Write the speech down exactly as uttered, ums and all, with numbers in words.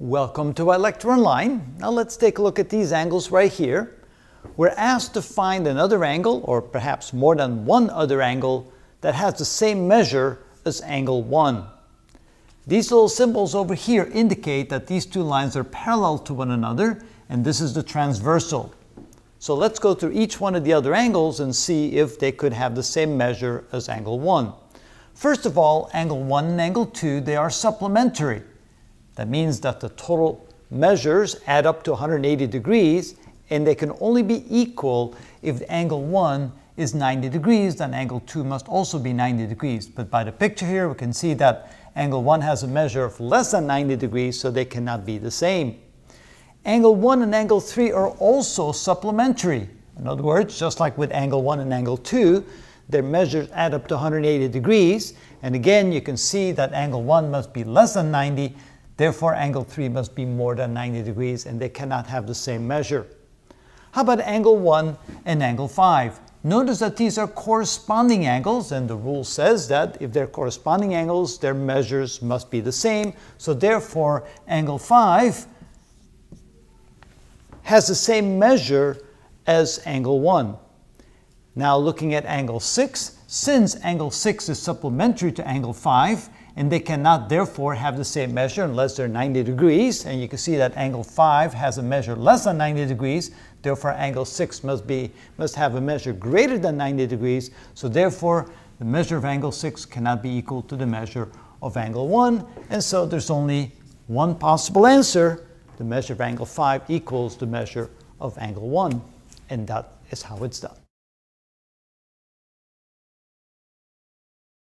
Welcome to ilecture Online. Now let's take a look at these angles right here. We're asked to find another angle, or perhaps more than one other angle, that has the same measure as angle one. These little symbols over here indicate that these two lines are parallel to one another, and this is the transversal. So let's go through each one of the other angles and see if they could have the same measure as angle one. First of all, angle one and angle two, they are supplementary. That means that the total measures add up to one hundred eighty degrees, and they can only be equal if the angle one is ninety degrees, then angle two must also be ninety degrees. But by the picture here, we can see that angle one has a measure of less than ninety degrees, so they cannot be the same. Angle one and angle three are also supplementary. In other words, just like with angle one and angle two, their measures add up to one hundred eighty degrees. And again, you can see that angle one must be less than ninety, therefore, angle three must be more than ninety degrees, and they cannot have the same measure. How about angle one and angle five? Notice that these are corresponding angles, and the rule says that if they're corresponding angles, their measures must be the same. So therefore, angle five has the same measure as angle one. Now looking at angle six, since angle six is supplementary to angle five, and they cannot therefore have the same measure unless they're ninety degrees, and you can see that angle five has a measure less than ninety degrees, therefore angle six must be must have a measure greater than ninety degrees, so therefore the measure of angle six cannot be equal to the measure of angle one, and so there's only one possible answer. The measure of angle five equals the measure of angle one, and that is how it's done.